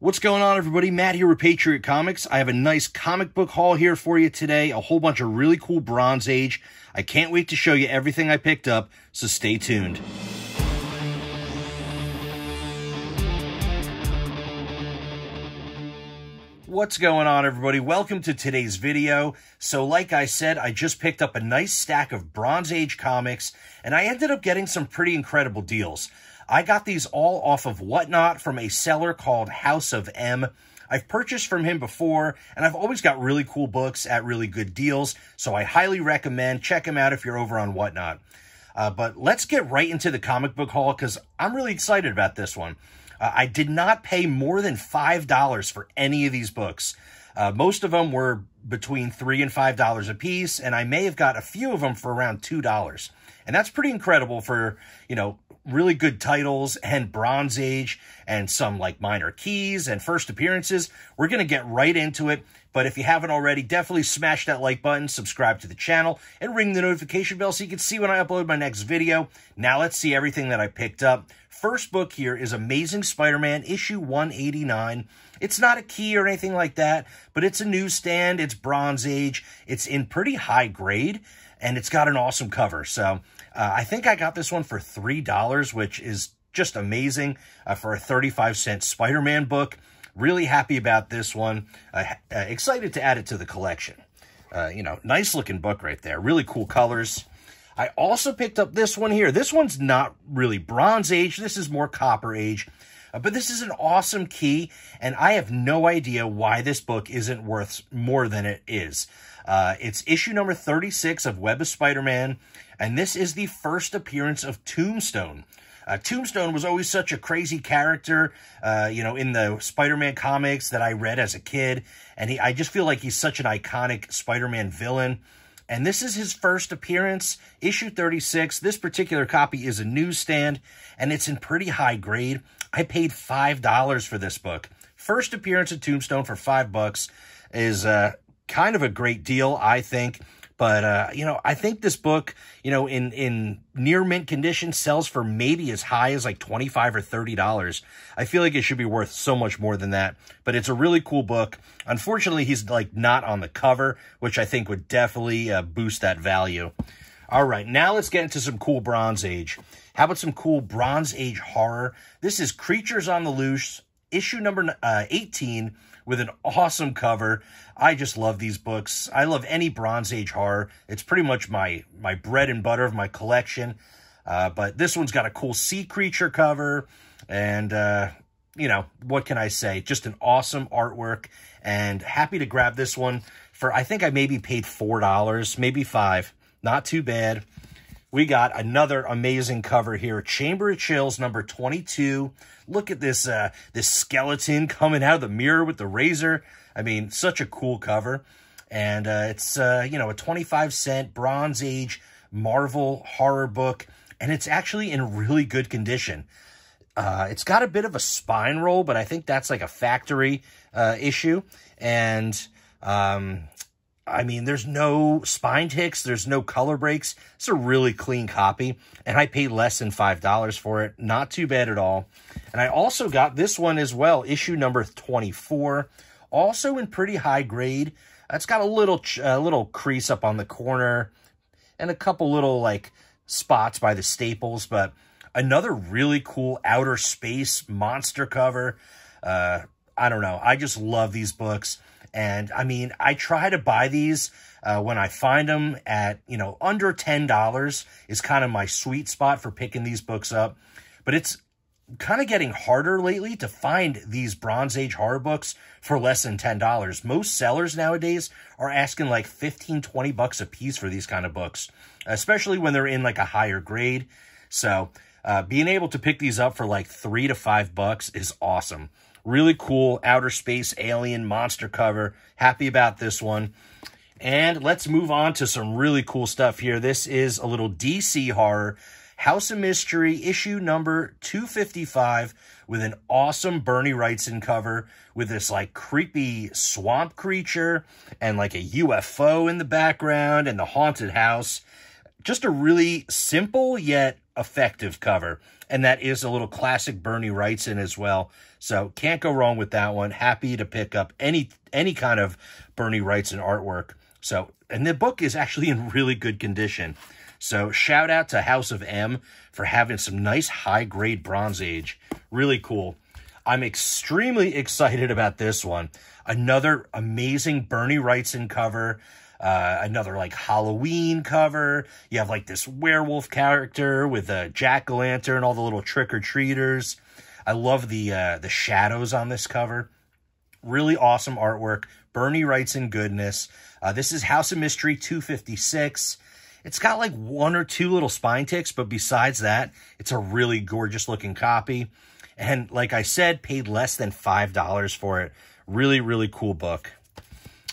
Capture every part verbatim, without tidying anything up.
What's going on, everybody? Matt here with Patriot Comics. I have a nice comic book haul here for you today. A whole bunch of really cool Bronze Age. I can't wait to show you everything I picked up, so stay tuned. What's going on, everybody? Welcome to today's video. So like I said, I just picked up a nice stack of Bronze Age comics, and I ended up getting some pretty incredible deals. I got these all off of Whatnot from a seller called House of M. I've purchased from him before, and I've always got really cool books at really good deals, so I highly recommend. Check him out if you're over on Whatnot. Uh, but let's get right into the comic book haul, because I'm really excited about this one. Uh, I did not pay more than five dollars for any of these books. Uh, most of them were between three and five dollars a piece, and I may have got a few of them for around two dollars. And that's pretty incredible for, you know, really good titles and Bronze Age and some like minor keys and first appearances. We're going to get right into it. But if you haven't already, definitely smash that like button, subscribe to the channel, and ring the notification bell so you can see when I upload my next video. Now let's see everything that I picked up. First book here is Amazing Spider-Man, issue one eighty-nine. It's not a key or anything like that, but it's a newsstand. It's Bronze Age. It's in pretty high grade, and it's got an awesome cover. So uh, I think I got this one for three dollars, which is just amazing uh, for a thirty-five cent Spider-Man book. Really happy about this one. Uh, uh, excited to add it to the collection. Uh, you know, nice looking book right there. Really cool colors. I also picked up this one here. This one's not really Bronze Age. This is more Copper Age. Uh, but this is an awesome key, and I have no idea why this book isn't worth more than it is. Uh, it's issue number thirty-six of Web of Spider-Man, and this is the first appearance of Tombstone. Uh, Tombstone was always such a crazy character, uh, you know, in the Spider-Man comics that I read as a kid. And he, I just feel like he's such an iconic Spider-Man villain. And this is his first appearance, issue thirty-six. This particular copy is a newsstand, and it's in pretty high grade. I paid five dollars for this book. First appearance of Tombstone for five bucks is uh, kind of a great deal, I think. But, uh, you know, I think this book, you know, in, in near mint condition sells for maybe as high as like twenty-five or thirty dollars. I feel like it should be worth so much more than that. But it's a really cool book. Unfortunately, he's like not on the cover, which I think would definitely uh, boost that value. All right, now let's get into some cool Bronze Age. How about some cool Bronze Age horror? This is Creatures on the Loose, issue number uh, eighteen. With an awesome cover. I just love these books. I love any Bronze Age horror. It's pretty much my, my bread and butter of my collection. Uh, but this one's got a cool sea creature cover. And, uh, you know, what can I say? Just an awesome artwork. And happy to grab this one for, I think I maybe paid four dollars, maybe five dollars. Not too bad. We got another amazing cover here, Chamber of Chills, number twenty-two. Look at this uh, this skeleton coming out of the mirror with the razor. I mean, such a cool cover. And uh, it's, uh, you know, a twenty-five cent Bronze Age Marvel horror book. And it's actually in really good condition. Uh, it's got a bit of a spine roll, but I think that's like a factory uh, issue. And Um, I mean, there's no spine ticks. There's no color breaks. It's a really clean copy, and I paid less than five dollars for it. Not too bad at all. And I also got this one as well, issue number twenty-four, also in pretty high grade. It's got a little, uh, little crease up on the corner and a couple little, like, spots by the staples, but another really cool outer space monster cover. Uh, I don't know. I just love these books. And, I mean, I try to buy these uh, when I find them at, you know, under ten dollars is kind of my sweet spot for picking these books up. But it's kind of getting harder lately to find these Bronze Age horror books for less than ten dollars. Most sellers nowadays are asking like fifteen, twenty bucks a piece for these kind of books, especially when they're in like a higher grade. So uh, being able to pick these up for like three to five bucks is awesome. Really cool outer space alien monster cover. Happy about this one. And let's move on to some really cool stuff here. This is a little D C horror, House of Mystery, issue number two fifty-five, with an awesome Bernie Wrightson cover with this like creepy swamp creature and like a U F O in the background and the haunted house. Just a really simple yet effective cover. and that is a little classic Bernie Wrightson as well. So can't go wrong with that one. Happy to pick up any any kind of Bernie Wrightson artwork. So, and the book is actually in really good condition. So shout out to House of M for having some nice high-grade Bronze Age. Really cool. I'm extremely excited about this one. Another amazing Bernie Wrightson cover. Uh, another, like, Halloween cover. You have, like, this werewolf character with a jack-o'-lantern, all the little trick-or-treaters. I love the, uh, the shadows on this cover. Really awesome artwork. Bernie Wrightson goodness. Uh, this is House of Mystery two fifty-six. It's got, like, one or two little spine ticks, but besides that, it's a really gorgeous-looking copy. And, like I said, paid less than five dollars for it. Really, really cool book.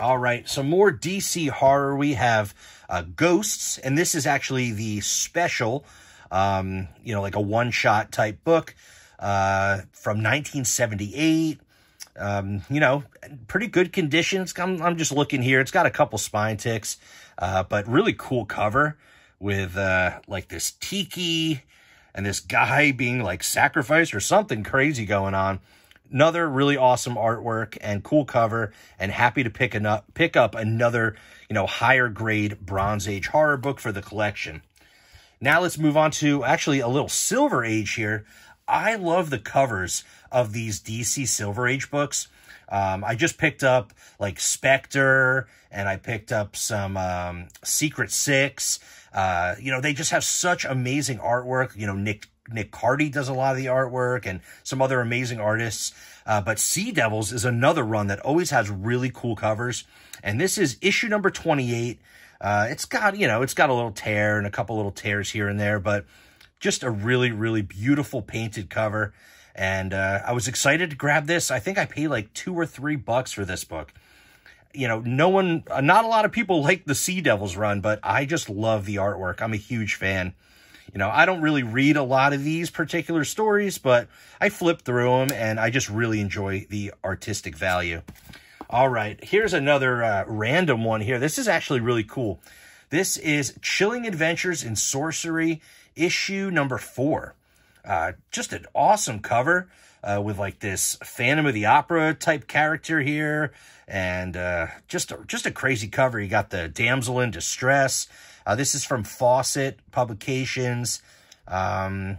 All right, some more D C horror. We have uh, Ghosts, and this is actually the special, um, you know, like a one-shot type book uh, from nineteen seventy-eight. Um, you know, pretty good condition. It's, I'm, I'm just looking here. It's got a couple spine ticks, uh, but really cool cover with uh, like this tiki and this guy being like sacrificed or something crazy going on. Another really awesome artwork and cool cover, and happy to pick, an up, pick up another, you know, higher grade Bronze Age horror book for the collection. Now let's move on to actually a little Silver Age here. I love the covers of these D C Silver Age books. Um, I just picked up, like, Spectre, and I picked up some um, Secret Six. Uh, you know, they just have such amazing artwork. You know, Nick Nick Carty does a lot of the artwork and some other amazing artists. Uh, but Sea Devils is another run that always has really cool covers. And this is issue number twenty-eight. Uh, it's got, you know, it's got a little tear and a couple little tears here and there, but just a really, really beautiful painted cover. And uh, I was excited to grab this. I think I paid like two or three bucks for this book. You know, no one, not a lot of people like the Sea Devils run, but I just love the artwork. I'm a huge fan. You know, I don't really read a lot of these particular stories, but I flip through them, and I just really enjoy the artistic value. All right, here's another uh, random one here. This is actually really cool. This is Chilling Adventures in Sorcery, issue number four. Uh, just an awesome cover uh, with, like, this Phantom of the Opera-type character here, and uh, just, a, just a crazy cover. You got the damsel in distress. Uh, this is from Fawcett Publications. Um,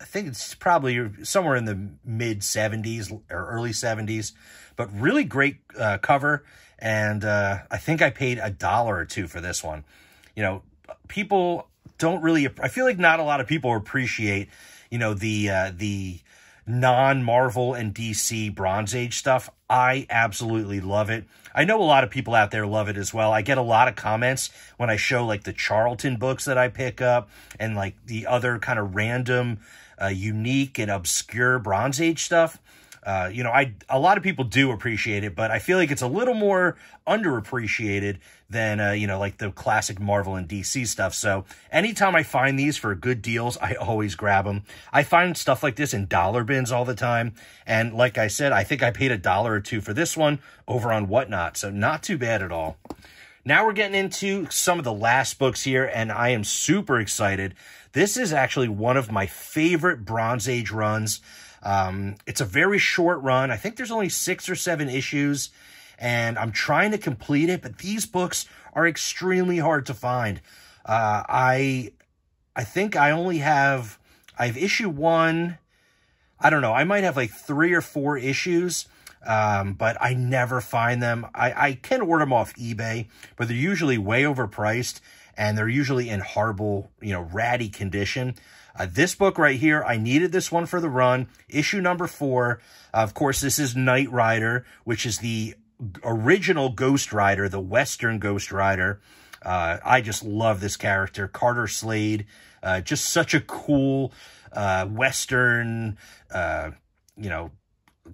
I think it's probably somewhere in the mid seventies or early seventies. But really great uh, cover. And uh, I think I paid a dollar or two for this one. You know, people don't really... I feel like not a lot of people appreciate, you know, the uh, the non-Marvel and D C Bronze Age stuff. I absolutely love it. I know a lot of people out there love it as well. I get a lot of comments when I show, like, the Charlton books that I pick up and, like, the other kind of random, uh, unique and obscure Bronze Age stuff. Uh, you know, I a lot of people do appreciate it, but I feel like it's a little more underappreciated than, uh, you know, like the classic Marvel and D C stuff. So anytime I find these for good deals, I always grab them. I find stuff like this in dollar bins all the time. And like I said, I think I paid a dollar or two for this one over on Whatnot. So not too bad at all. Now we're getting into some of the last books here, and I am super excited. This is actually one of my favorite Bronze Age runs. Um, it's a very short run. I think there's only six or seven issues, and I'm trying to complete it, but these books are extremely hard to find. Uh, I, I think I only have, I have issue one. I don't know. I might have like three or four issues, um, but I never find them. I, I can order them off eBay, but they're usually way overpriced, and they're usually in horrible, you know, ratty condition. Uh, this book right here, I needed this one for the run. Issue number four. Uh, of course, this is Night Rider, which is the original Ghost Rider, the Western Ghost Rider. Uh, I just love this character. Carter Slade, uh, just such a cool uh, Western, uh, you know,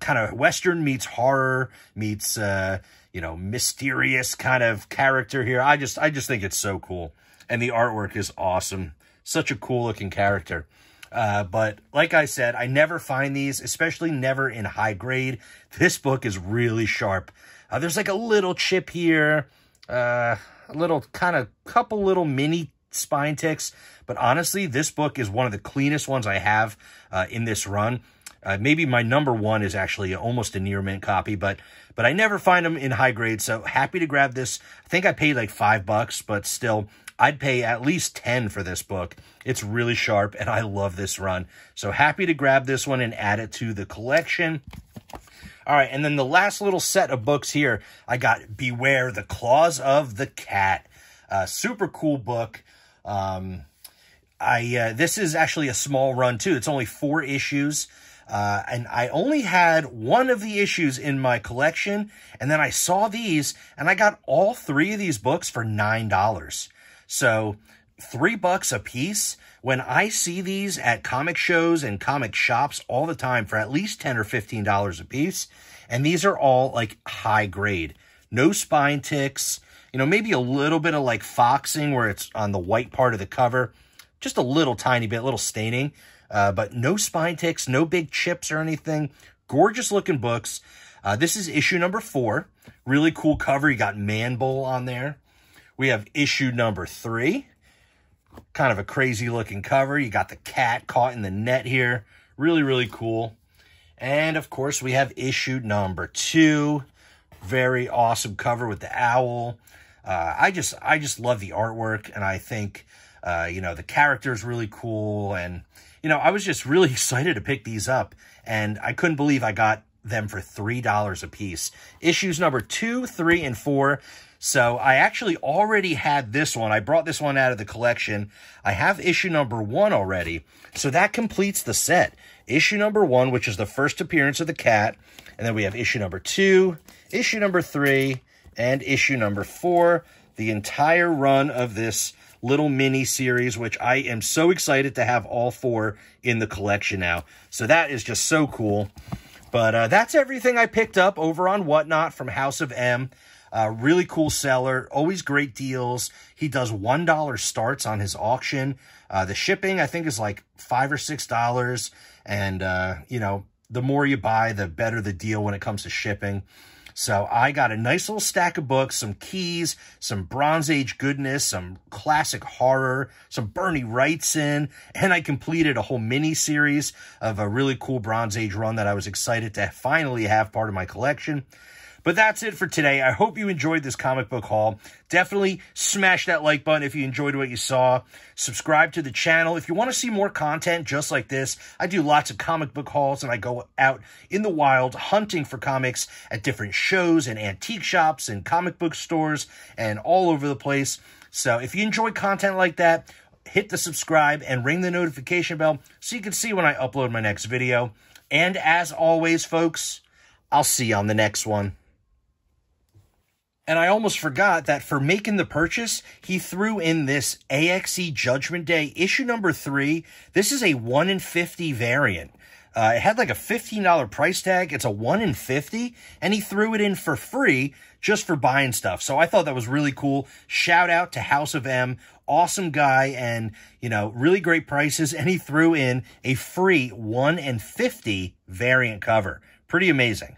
kind of Western meets horror meets, uh, you know, mysterious kind of character here. I just, I just think it's so cool. And the artwork is awesome. Such a cool-looking character. Uh, but like I said, I never find these, especially never in high grade. This book is really sharp. Uh, there's like a little chip here, uh, a little kind of couple little mini spine ticks. But honestly, this book is one of the cleanest ones I have uh, in this run. Uh, maybe my number one is actually almost a near mint copy, but but I never find them in high grade, so happy to grab this. I think I paid like five bucks, but still, I'd pay at least ten for this book. It's really sharp, and I love this run. So happy to grab this one and add it to the collection. All right, and then the last little set of books here, I got Beware the Claws of the Cat. Uh, super cool book. Um, I uh, this is actually a small run, too. It's only four issues. Uh, and I only had one of the issues in my collection, and then I saw these, and I got all three of these books for nine dollars. So three bucks a piece. When I see these at comic shows and comic shops all the time for at least ten or fifteen dollars a piece, and these are all, like, high grade. No spine ticks, you know, maybe a little bit of, like, foxing where it's on the white part of the cover. Just a little tiny bit, little staining. Uh, but no spine ticks, no big chips or anything. Gorgeous looking books. Uh, this is issue number four. Really cool cover. You got Man-Bull on there. We have issue number three. Kind of a crazy looking cover. You got the cat caught in the net here. Really, really cool. And of course, we have issue number two. Very awesome cover with the owl. Uh, I just, I just love the artwork, and I think, uh, you know, the character is really cool, and you know, I was just really excited to pick these up, and I couldn't believe I got them for three dollars a piece. Issues number two, three, and four. So I actually already had this one. I brought this one out of the collection. I have issue number one already. So that completes the set. Issue number one, which is the first appearance of the cat. And then we have issue number two, issue number three, and issue number four. The entire run of this little mini series, which I am so excited to have all four in the collection now. So that is just so cool. But uh, that's everything I picked up over on Whatnot from House of M. Uh, really cool seller, always great deals. He does one dollar starts on his auction. Uh, the shipping, I think, is like five or six dollars. And, uh, you know, the more you buy, the better the deal when it comes to shipping. So I got a nice little stack of books, some keys, some Bronze Age goodness, some classic horror, some Bernie Wrightson, and I completed a whole mini-series of a really cool Bronze Age run that I was excited to finally have part of my collection. But that's it for today. I hope you enjoyed this comic book haul. Definitely smash that like button if you enjoyed what you saw. Subscribe to the channel if you want to see more content just like this. I do lots of comic book hauls, and I go out in the wild hunting for comics at different shows and antique shops and comic book stores and all over the place. So if you enjoy content like that, hit the subscribe and ring the notification bell so you can see when I upload my next video. And as always, folks, I'll see you on the next one. And I almost forgot that for making the purchase, he threw in this A X E Judgment Day, issue number three. This is a one in fifty variant. Uh, it had like a fifteen dollar price tag. It's a one in fifty, and he threw it in for free just for buying stuff. So I thought that was really cool. Shout out to House of M. Awesome guy, and, you know, really great prices. And he threw in a free one in fifty variant cover. Pretty amazing.